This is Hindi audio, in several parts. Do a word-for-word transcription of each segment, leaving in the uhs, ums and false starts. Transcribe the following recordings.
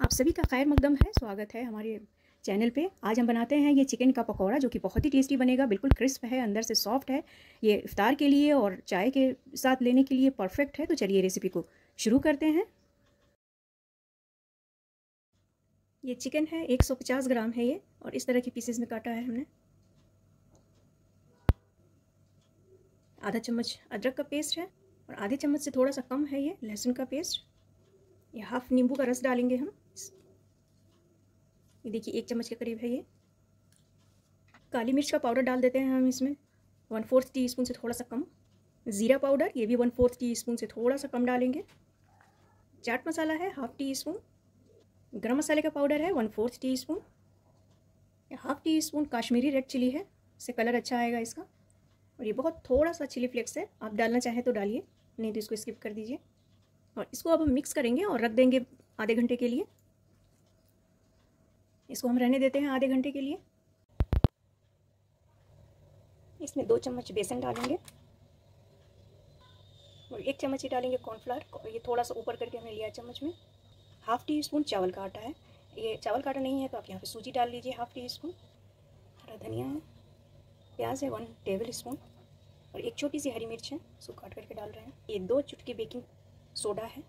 आप सभी का खैर मकदम है, स्वागत है हमारे चैनल पे। आज हम बनाते हैं ये चिकन का पकौड़ा जो कि बहुत ही टेस्टी बनेगा, बिल्कुल क्रिस्प है, अंदर से सॉफ्ट है। ये इफ्तार के लिए और चाय के साथ लेने के लिए परफेक्ट है। तो चलिए रेसिपी को शुरू करते हैं। ये चिकन है, एक सौ पचास ग्राम है ये, और इस तरह के पीसेस में काटा है हमने। आधा चम्मच अदरक का पेस्ट है और आधे चम्मच से थोड़ा सा कम है ये लहसुन का पेस्ट। ये हाफ नींबू का रस डालेंगे हम। ये देखिए एक चम्मच के करीब है ये। काली मिर्च का पाउडर डाल देते हैं हम इसमें, वन फोर्थ टी स्पून से थोड़ा सा कम। ज़ीरा पाउडर ये भी वन फोर्थ टी स्पून से थोड़ा सा कम डालेंगे। चाट मसाला है हाफ टी स्पून। गरम मसाले का पाउडर है one fourth teaspoon. Half teaspoon Kashmiri red chilli है, इससे कलर अच्छा आएगा इसका। और ये बहुत थोड़ा सा चिली फ्लेक्स है, आप डालना चाहें तो डालिए, नहीं तो इसको स्किप कर दीजिए। और इसको अब हम मिक्स करेंगे और रख देंगे आधे घंटे के लिए। इसको हम रहने देते हैं आधे घंटे के लिए। इसमें दो चम्मच बेसन डालेंगे और एक चम्मच ही डालेंगे कॉर्नफ्लावर। ये थोड़ा सा ऊपर करके हमने लिया चम्मच में। हाफ टी स्पून चावल का आटा है, ये चावल का आटा नहीं है तो आप यहाँ पे सूजी डाल लीजिए हाफ टी स्पून। हरा धनिया है, प्याज है वन टेबल स्पून, और एक छोटी सी हरी मिर्च है, उसको काट करके डाल रहे हैं। ये दो चुटकी बेकिंग सोडा है।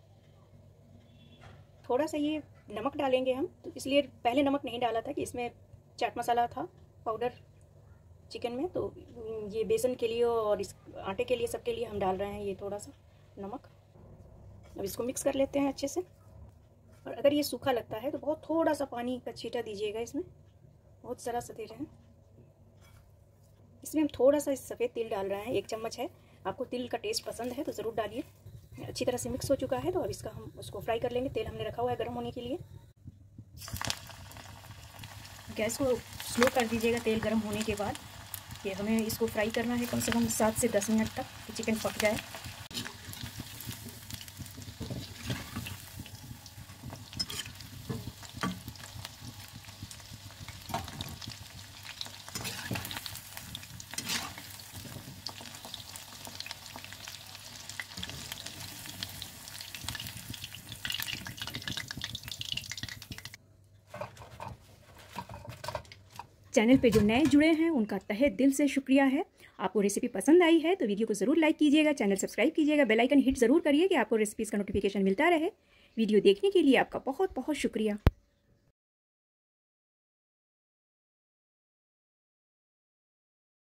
थोड़ा सा ये नमक डालेंगे हम, तो इसलिए पहले नमक नहीं डाला था कि इसमें चाट मसाला था पाउडर चिकन में, तो ये बेसन के लिए और इस आटे के लिए, सबके लिए हम डाल रहे हैं ये थोड़ा सा नमक। अब इसको मिक्स कर लेते हैं अच्छे से। और अगर ये सूखा लगता है तो बहुत थोड़ा सा पानी का छींटा दीजिएगा इसमें, बहुत सारा सा दे रहे हैं। इसमें हम थोड़ा सा सफ़ेद तिल डाल रहे हैं, एक चम्मच है। आपको तिल का टेस्ट पसंद है तो ज़रूर डालिए। अच्छी तरह से मिक्स हो चुका है तो अब इसका हम उसको फ्राई कर लेंगे। तेल हमने रखा हुआ है गर्म होने के लिए। गैस को स्लो कर दीजिएगा तेल गर्म होने के बाद। ये हमें इसको फ्राई करना है कम से कम सात से दस मिनट तक, तो चिकन पक जाए। चैनल पे जो नए जुड़े हैं उनका तहे दिल से शुक्रिया है। आपको रेसिपी पसंद आई है तो वीडियो को ज़रूर लाइक कीजिएगा, चैनल सब्सक्राइब कीजिएगा, बेल आइकन हिट ज़रूर करिए कि आपको रेसिपीज़ का नोटिफिकेशन मिलता रहे। वीडियो देखने के लिए आपका बहुत बहुत शुक्रिया।